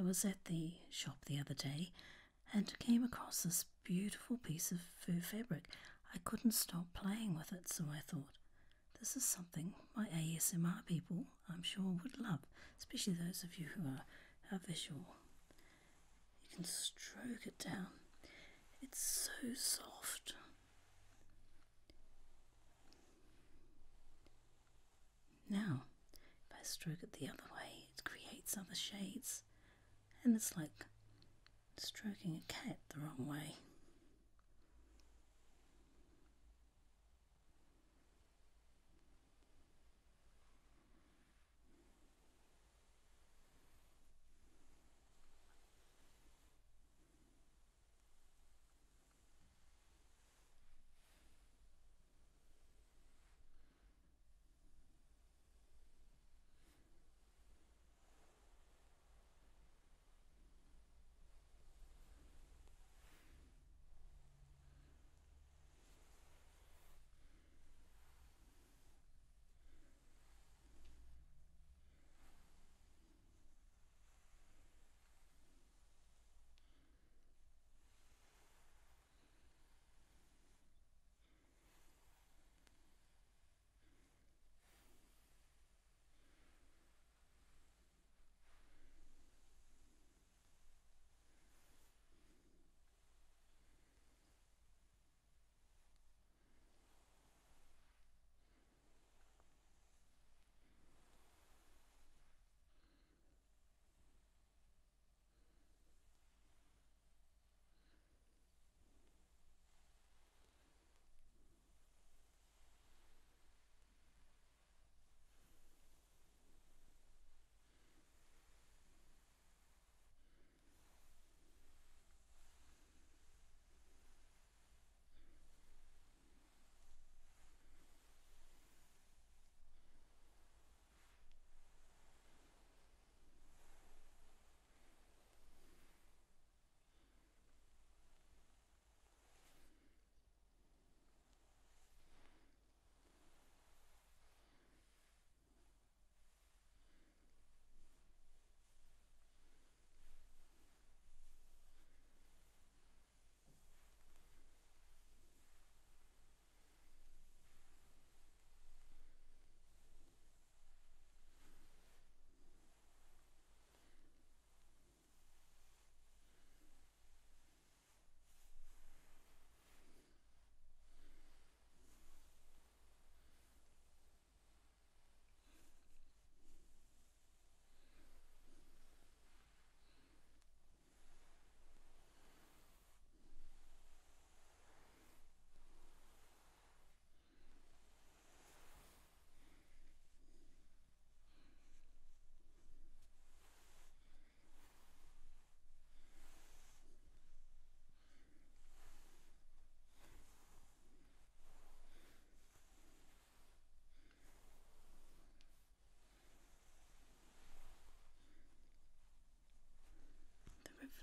I was at the shop the other day and came across this beautiful piece of fur fabric. I couldn't stop playing with it, so I thought, this is something my ASMR people, I'm sure, would love, especially those of you who are visual. You can stroke it down. It's so soft. Now, if I stroke it the other way, it creates other shades, and it's like stroking a cat the wrong way.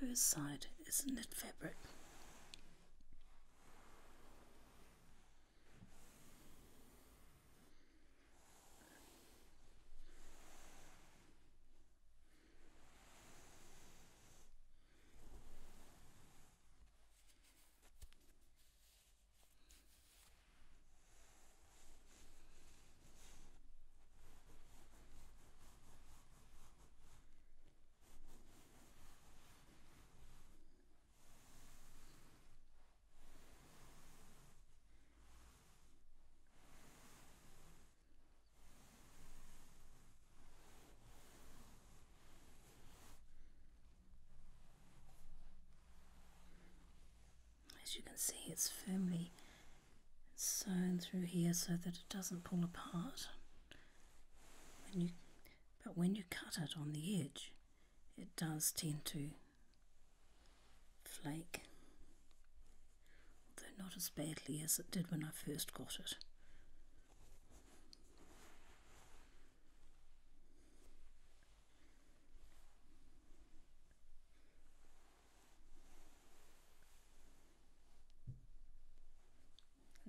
Reverse side is knit fabric. You can see it's firmly sewn through here so that it doesn't pull apart. But when you cut it on the edge, it does tend to flake, although not as badly as it did when I first got it.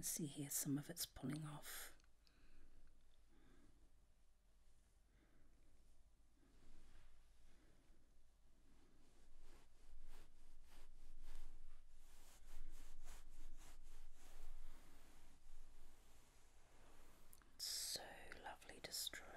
See here, some of it's pulling off. stress.